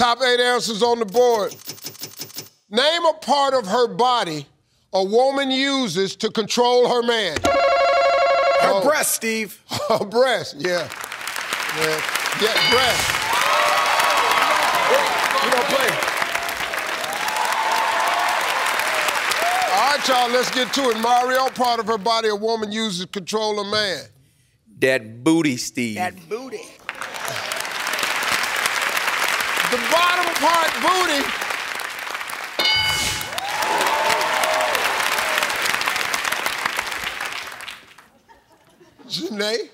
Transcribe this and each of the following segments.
Top 8 answers on the board. Name a part of her body a woman uses to control her man. Her breast, Steve. Her breast, yeah. Yeah, breast. We don't play. All right, y'all, let's get to it. Mario, part of her body a woman uses to control a man. That booty, Steve. That booty. The bottom part, booty. Janae,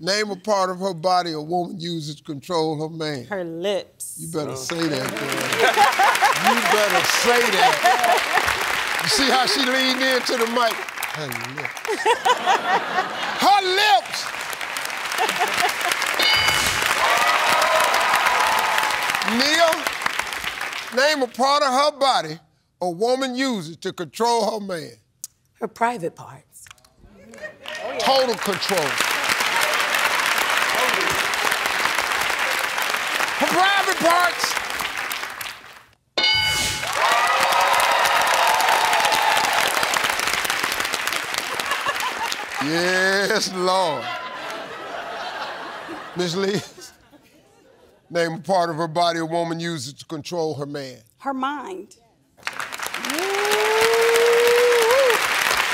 name a part of her body a woman uses to control her man. Her lips. You better say that, girl. You better say that. You see how she leaned into the mic? Her lips. Her lips! Neil, name a part of her body a woman uses to control her man. Her private parts. Total control. Her private parts. Yes, Lord. Miss Lee, name a part of her body a woman uses to control her man. Her mind.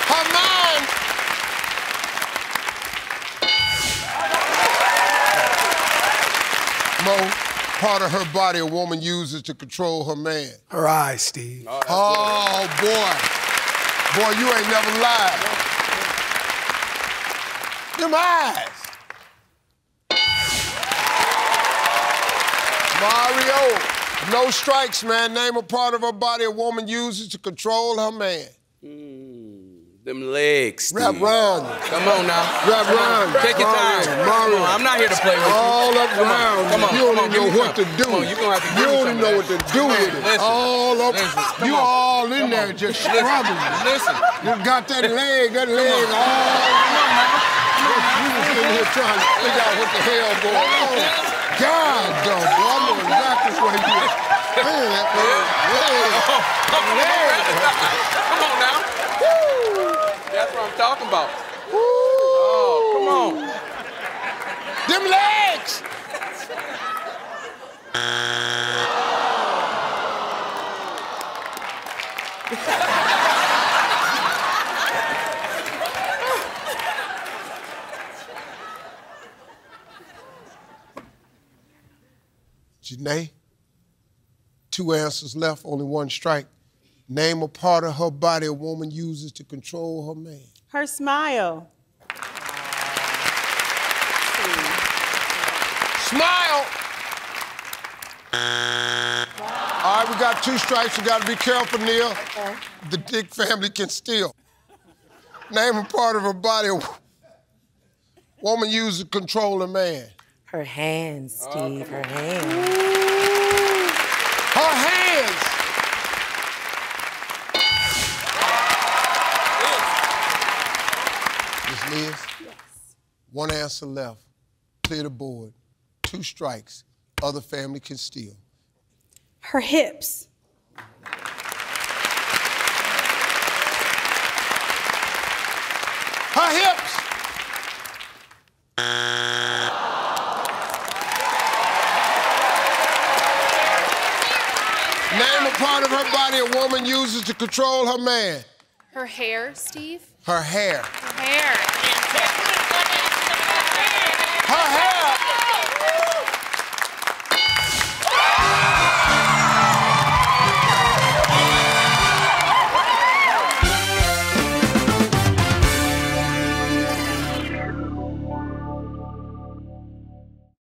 Her mind. Mo, part of her body a woman uses to control her man. Her eyes, Steve. Oh, boy. Boy, you ain't never lied. Them eyes. Mario, no strikes, man. Name a part of her body a woman uses to control her man. Them legs, Steve. Wrap round. Come on now. Wrap round. Take your time. Mario. I'm not here to play with you. All up round. Come on. You don't even know what to do. You don't know what to do with it. All up. You all in there just struggling. Listen. You got that leg all around. You was in here trying to figure out what the hell going on. God, though, boy. I'm going to knock this right here. Come on now. That's what I'm talking about. Woo. Oh, come on. Them legs! Janae, 2 answers left, only 1 strike. Name a part of her body a woman uses to control her man. Her smile. Smile! All right, we got 2 strikes. You got to be careful, Neil. Okay. The Dick family can steal. Name a part of her body a woman uses to control her man. Her hands, Steve. Her hands. Ooh. Her hands! Yes. 1 answer left. Clear the board. 2 strikes. Other family can steal. Her hips. Her hips. Name a part of her body a woman uses to control her man. Her hair, Steve. Her hair. Her hair. Her hair.